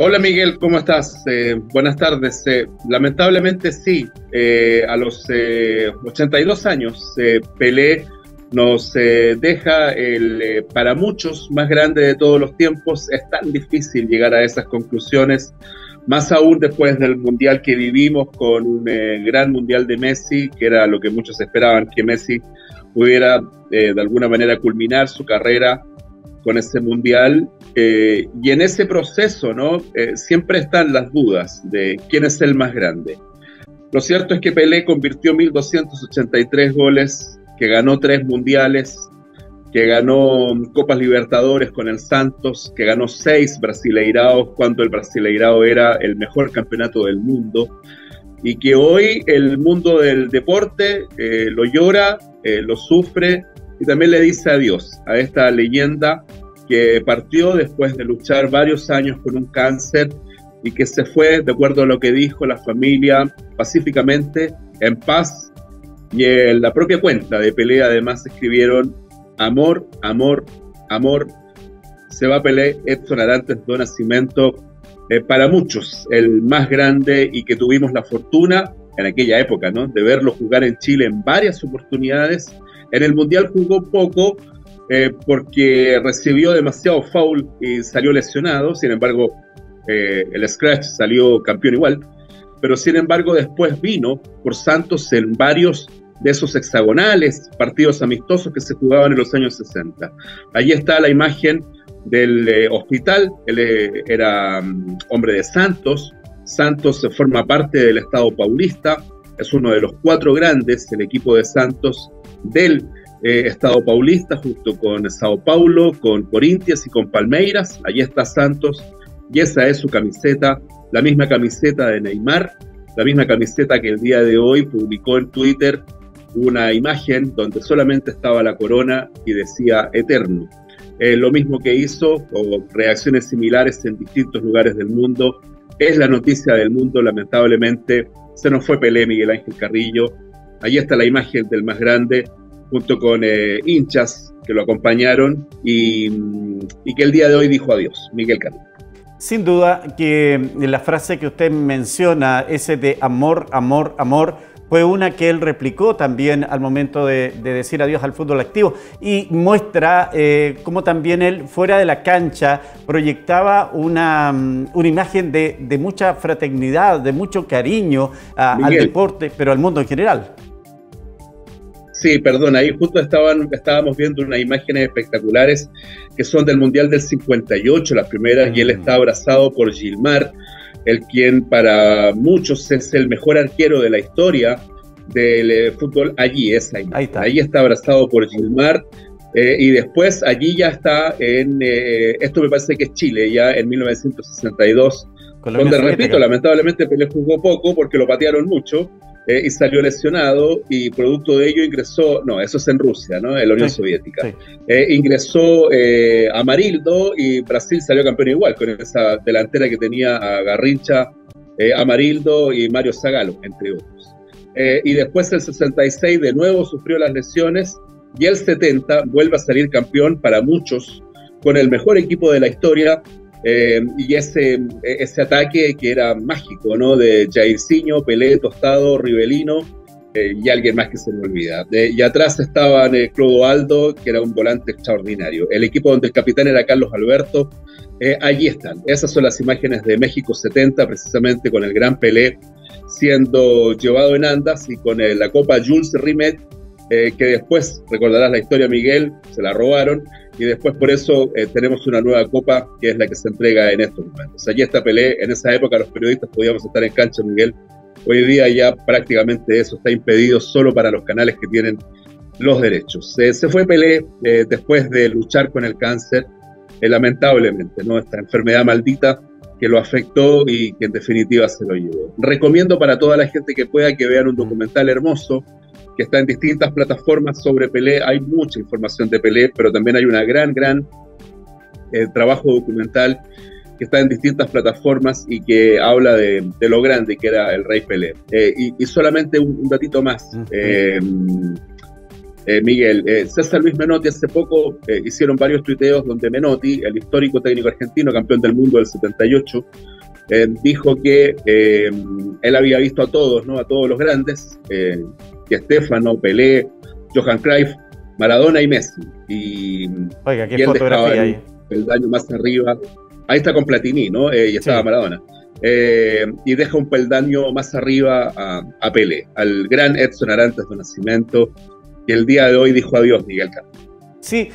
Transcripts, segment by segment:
Hola Miguel, ¿cómo estás? Buenas tardes. Lamentablemente sí, a los 82 años Pelé nos deja el, para muchos, más grande de todos los tiempos. Es tan difícil llegar a esas conclusiones, más aún después del Mundial que vivimos con un gran Mundial de Messi, que era lo que muchos esperaban, que Messi pudiera de alguna manera culminar su carrera con ese Mundial, y en ese proceso, ¿no? Siempre están las dudas de quién es el más grande. Lo cierto es que Pelé convirtió 1.283 goles, que ganó 3 Mundiales, que ganó Copas Libertadores con el Santos, que ganó 6 Brasileiraos cuando el Brasileirao era el mejor campeonato del mundo, y que hoy el mundo del deporte lo llora, lo sufre, y también le dice adiós a esta leyenda que partió después de luchar varios años con un cáncer y que se fue, de acuerdo a lo que dijo la familia, pacíficamente, en paz. Y en la propia cuenta de Pelé además escribieron: amor, amor, amor, se va Pelé, Edson Arantes do Nascimento, para muchos el más grande, y que tuvimos la fortuna en aquella época, ¿no?, de verlo jugar en Chile en varias oportunidades. En el Mundial jugó poco porque recibió demasiado foul y salió lesionado. Sin embargo, el scratch salió campeón igual. Pero sin embargo, después vino por Santos en varios de esos hexagonales, partidos amistosos que se jugaban en los años 60. Allí está la imagen del hospital. Él era hombre de Santos. Santos forma parte del Estado paulista. Es uno de los 4 grandes, el equipo de Santos, del Estado paulista, junto con Sao Paulo, con Corinthians y con Palmeiras. Allí está Santos, y esa es su camiseta, la misma camiseta de Neymar, la misma camiseta que el día de hoy publicó en Twitter una imagen donde solamente estaba la corona y decía eterno. Lo mismo que hizo, o reacciones similares en distintos lugares del mundo. Es la noticia del mundo, lamentablemente. Se nos fue Pelé, Miguel Ángel Carrillo. Ahí está la imagen del más grande, junto con hinchas que lo acompañaron y que el día de hoy dijo adiós, Miguel Carrillo. Sin duda que la frase que usted menciona, ese de amor, amor, amor, fue una que él replicó también al momento de decir adiós al fútbol activo, y muestra cómo también él fuera de la cancha proyectaba una imagen de mucha fraternidad, de mucho cariño al deporte, pero al mundo en general. Sí, perdón, ahí justo estábamos viendo unas imágenes espectaculares que son del Mundial del 58, las primeras, y él está abrazado por Gilmar, el quien para muchos es el mejor arquero de la historia del fútbol. Allí es, ahí está abrazado por Gilmar, y después allí ya está en, esto me parece que es Chile, ya en 1962, donde, repito, lamentablemente Pelé jugó poco porque lo patearon mucho, y salió lesionado, y producto de ello ingresó, no, eso es en Rusia, ¿no?, en la Unión Soviética, ingresó Amarildo, y Brasil salió campeón igual, con esa delantera que tenía a Garrincha, Amarildo y Mario Zagallo, entre otros. Y después el 66 de nuevo sufrió las lesiones, y el 70 vuelve a salir campeón para muchos, con el mejor equipo de la historia, y ese ataque que era mágico, ¿no?, de Jairzinho, Pelé, Tostado, Rivelino, y alguien más que se me olvida. Y atrás estaban Clodoaldo, que era un volante extraordinario. El equipo donde el capitán era Carlos Alberto. Allí están. Esas son las imágenes de México 70, precisamente con el gran Pelé siendo llevado en andas, y con la Copa Jules Rimet, que después, recordarás la historia, Miguel, se la robaron, y después por eso tenemos una nueva copa, que es la que se entrega en estos momentos. Allí está Pelé. En esa época los periodistas podíamos estar en cancha, Miguel. Hoy día ya prácticamente eso está impedido, solo para los canales que tienen los derechos. Se fue Pelé después de luchar con el cáncer, lamentablemente, ¿no?, esta enfermedad maldita que lo afectó y que en definitiva se lo llevó. Recomiendo para toda la gente que pueda que vean un documental hermoso que está en distintas plataformas sobre Pelé. Hay mucha información de Pelé, pero también hay una gran trabajo documental que está en distintas plataformas y que habla de lo grande que era el Rey Pelé. Y solamente un datito más. Miguel. César Luis Menotti hace poco hicieron varios tuiteos donde Menotti, el histórico técnico argentino, campeón del mundo del 78, dijo que él había visto a todos, ¿no? A todos los grandes, que Estefano, Pelé, Johan Cruyff, Maradona y Messi. Y, oiga, ¿qué fotografía hay? El daño más arriba. Ahí está con Platini, ¿no? Y estaba, sí, Maradona. Y deja un peldaño más arriba a Pelé, al gran Edson Arantes do Nascimento, que el día de hoy dijo adiós, Miguel Carlos. Sí,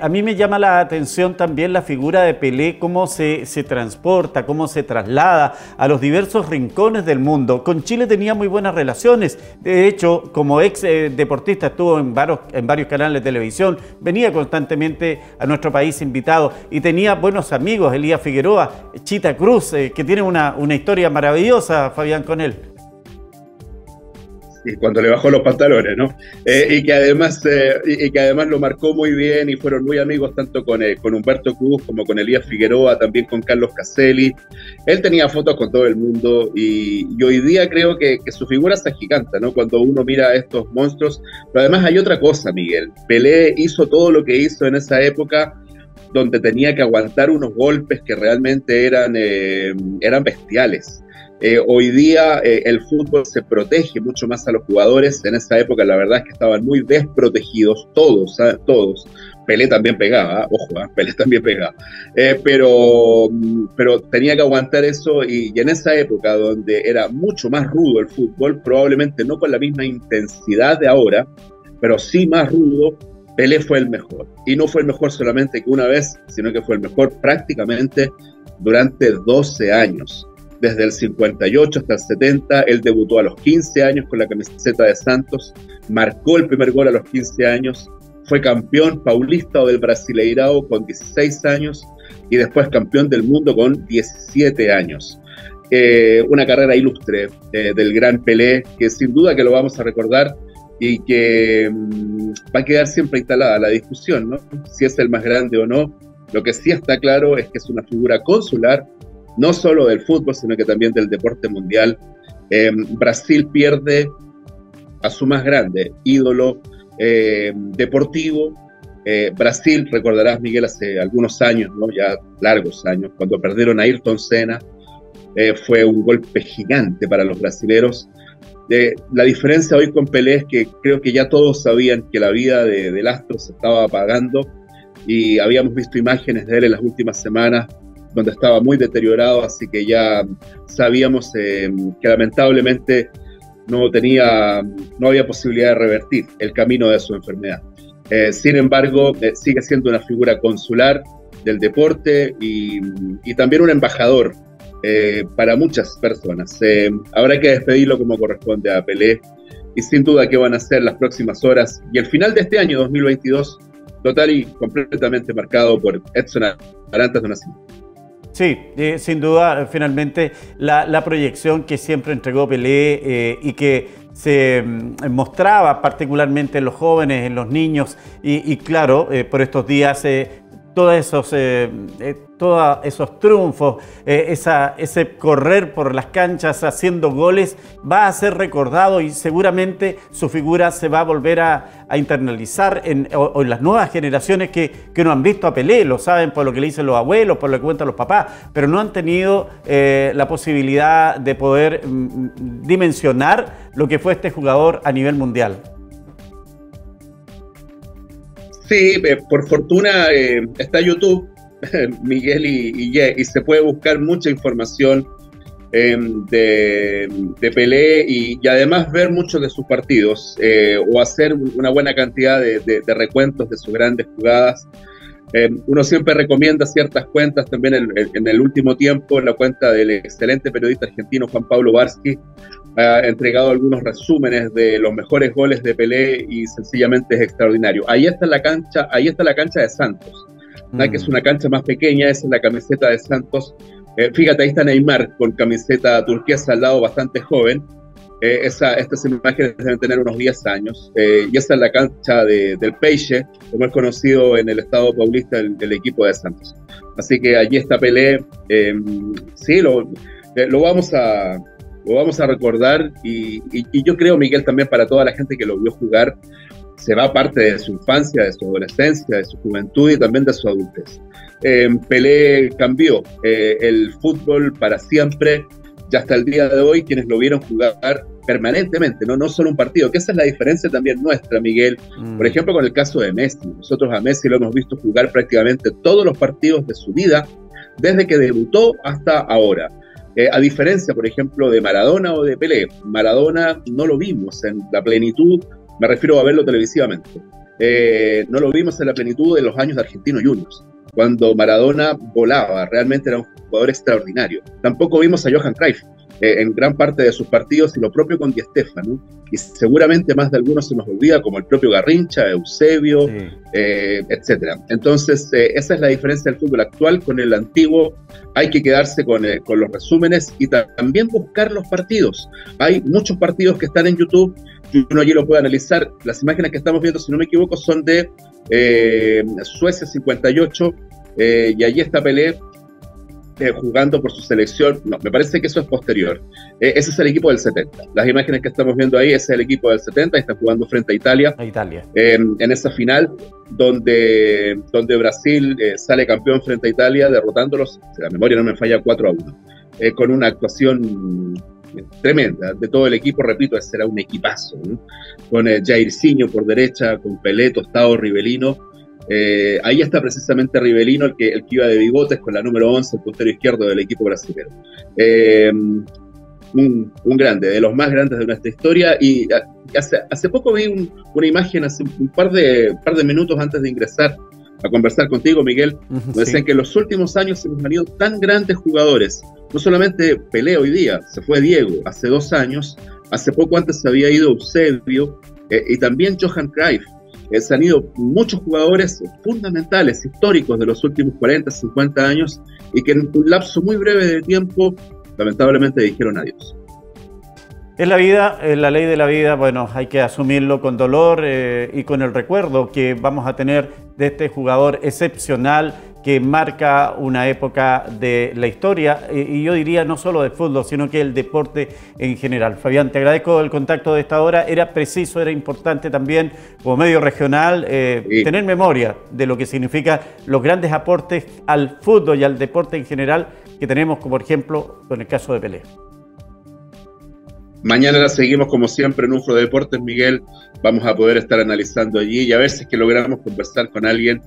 a mí me llama la atención también la figura de Pelé, cómo se transporta, cómo se traslada a los diversos rincones del mundo. Con Chile tenía muy buenas relaciones, de hecho, como ex deportista estuvo en varios canales de televisión, venía constantemente a nuestro país invitado y tenía buenos amigos, Elías Figueroa, Chita Cruz, que tiene una historia maravillosa, Fabián, con él. Y cuando le bajó los pantalones, ¿no? Y que además lo marcó muy bien y fueron muy amigos tanto con Humberto Cruz como con Elías Figueroa, también con Carlos Caselli. Él tenía fotos con todo el mundo y hoy día creo que su figura se agiganta, ¿no? Cuando uno mira a estos monstruos. Pero además hay otra cosa, Miguel. Pelé hizo todo lo que hizo en esa época donde tenía que aguantar unos golpes que realmente eran bestiales. Hoy día el fútbol se protege mucho más a los jugadores. En esa época la verdad es que estaban muy desprotegidos todos, ¿sabes? Todos. Pelé también pegaba, ojo, Pelé también pegaba, pero tenía que aguantar eso y en esa época donde era mucho más rudo el fútbol, probablemente no con la misma intensidad de ahora, pero sí más rudo, Pelé fue el mejor. Y no fue el mejor solamente que una vez, sino que fue el mejor prácticamente durante 12 años. Desde el 58 hasta el 70, él debutó a los 15 años con la camiseta de Santos, marcó el primer gol a los 15 años, fue campeón paulista o del Brasileirao con 16 años y después campeón del mundo con 17 años. Una carrera ilustre del gran Pelé, que sin duda que lo vamos a recordar y que va a quedar siempre instalada la discusión, ¿no? Si es el más grande o no. Lo que sí está claro es que es una figura consular, no solo del fútbol, sino que también del deporte mundial. Brasil pierde a su más grande ídolo deportivo. Brasil, recordarás, Miguel, hace algunos años, ¿no? Ya largos años, cuando perdieron a Ayrton Senna, fue un golpe gigante para los brasileros. La diferencia hoy con Pelé es que creo que ya todos sabían que la vida del astro se estaba apagando y habíamos visto imágenes de él en las últimas semanas, donde estaba muy deteriorado, así que ya sabíamos que lamentablemente no había posibilidad de revertir el camino de su enfermedad. Sin embargo, sigue siendo una figura consular del deporte y también un embajador para muchas personas. Habrá que despedirlo como corresponde a Pelé y sin duda que van a ser las próximas horas y el final de este año 2022 total y completamente marcado por Edson Arantes do Nascimento. Sí, sin duda, finalmente, la proyección que siempre entregó Pelé y que se mostraba particularmente en los jóvenes, en los niños, y claro, por estos días, todos esos triunfos, ese correr por las canchas haciendo goles, va a ser recordado y seguramente su figura se va a volver a internalizar en las nuevas generaciones que no han visto a Pelé, lo saben por lo que le dicen los abuelos, por lo que cuentan los papás, pero no han tenido la posibilidad de poder dimensionar lo que fue este jugador a nivel mundial. Sí, por fortuna está YouTube, Miguel, y se puede buscar mucha información de Pelé y además ver muchos de sus partidos o hacer una buena cantidad de recuentos de sus grandes jugadas. Uno siempre recomienda ciertas cuentas, también en el último tiempo la cuenta del excelente periodista argentino Juan Pablo Barsky ha entregado algunos resúmenes de los mejores goles de Pelé y sencillamente es extraordinario. Ahí está la cancha de Santos, que es una cancha más pequeña, esa es la camiseta de Santos. Fíjate, ahí está Neymar con camiseta turquesa al lado, bastante joven. Estas imágenes deben tener unos 10 años. Y esa es la cancha del Peixe, como es conocido en el estado paulista del equipo de Santos. Así que allí está Pelé. Sí, lo vamos a recordar y yo creo, Miguel, también para toda la gente que lo vio jugar, se va parte de su infancia, de su adolescencia, de su juventud y también de su adultez. Pelé cambió el fútbol para siempre, ya hasta el día de hoy, quienes lo vieron jugar permanentemente, no solo un partido, que esa es la diferencia también nuestra, Miguel. Por ejemplo, con el caso de Messi, nosotros a Messi lo hemos visto jugar prácticamente todos los partidos de su vida, desde que debutó hasta ahora. A diferencia, por ejemplo, de Maradona o de Pelé, Maradona no lo vimos en la plenitud, me refiero a verlo televisivamente, no lo vimos en la plenitud de los años de Argentino Juniors, cuando Maradona volaba, realmente era un jugador extraordinario. Tampoco vimos a Johan Cruyff en gran parte de sus partidos, y lo propio con Di Stefano, y seguramente más de algunos se nos olvida, como el propio Garrincha, Eusebio, sí, etc. Entonces, esa es la diferencia del fútbol actual con el antiguo. Hay que quedarse con los resúmenes y también buscar los partidos. Hay muchos partidos que están en YouTube, uno allí lo puede analizar. Las imágenes que estamos viendo, si no me equivoco, son de Suecia 58, y allí está Pelé jugando por su selección. No, me parece que eso es posterior. Ese es el equipo del 70. Las imágenes que estamos viendo ahí, ese es el equipo del 70, está jugando frente a Italia. En esa final donde Brasil sale campeón frente a Italia, derrotándolos, si la memoria no me falla, 4-1, con una actuación tremenda de todo el equipo. Repito, ese era un equipazo, ¿no? Con Jairzinho por derecha, con Pelé, Tostado, Rivelino. Ahí está precisamente Rivelino, el que iba de bigotes con la número 11, el puntero izquierdo del equipo brasileño. Un grande, de los más grandes de nuestra historia. Y hace poco vi una imagen, hace un par de minutos antes de ingresar a conversar contigo, Miguel, donde decían que en los últimos años se nos han ido tan grandes jugadores. No solamente Pelé hoy día, se fue Diego hace 2 años, hace poco antes se había ido Eusebio, y también Johan Cruyff. Se han ido muchos jugadores fundamentales, históricos de los últimos 40, 50 años, y que en un lapso muy breve de tiempo, lamentablemente, dijeron adiós. Es la vida, es la ley de la vida. Bueno, hay que asumirlo con dolor y con el recuerdo que vamos a tener de este jugador excepcional que marca una época de la historia, y yo diría no solo del fútbol, sino que el deporte en general. Fabián, te agradezco el contacto de esta hora. Era preciso, era importante también, como medio regional, tener memoria de lo que significa los grandes aportes al fútbol y al deporte en general que tenemos, como por ejemplo con el caso de Pelé. Mañana la seguimos como siempre en UFRO Deportes, Miguel. Vamos a poder estar analizando allí, y a ver si es que logramos conversar con alguien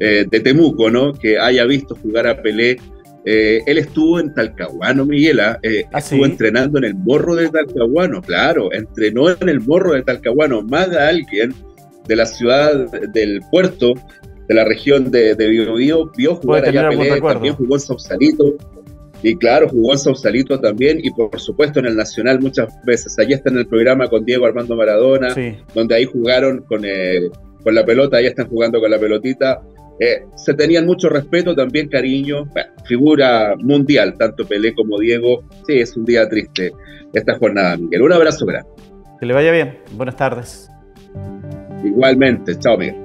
de Temuco, ¿no?, que haya visto jugar a Pelé. Él estuvo en Talcahuano, Miguel, estuvo entrenando en el morro de Talcahuano, claro, entrenó en el morro de Talcahuano. Más de alguien de la ciudad, del puerto, de la región de Biobío, vio jugar allá a Pelé. También jugó en Sausalito, y claro, jugó en Sausalito también, y por supuesto en el Nacional muchas veces. Allí está en el programa con Diego Armando Maradona, donde ahí jugaron con la pelota, ahí están jugando con la pelotita. Se tenían mucho respeto, también cariño. Bueno, figura mundial, tanto Pelé como Diego. Sí, es un día triste esta jornada, Miguel. Un abrazo grande. Que le vaya bien. Buenas tardes. Igualmente. Chao, Miguel.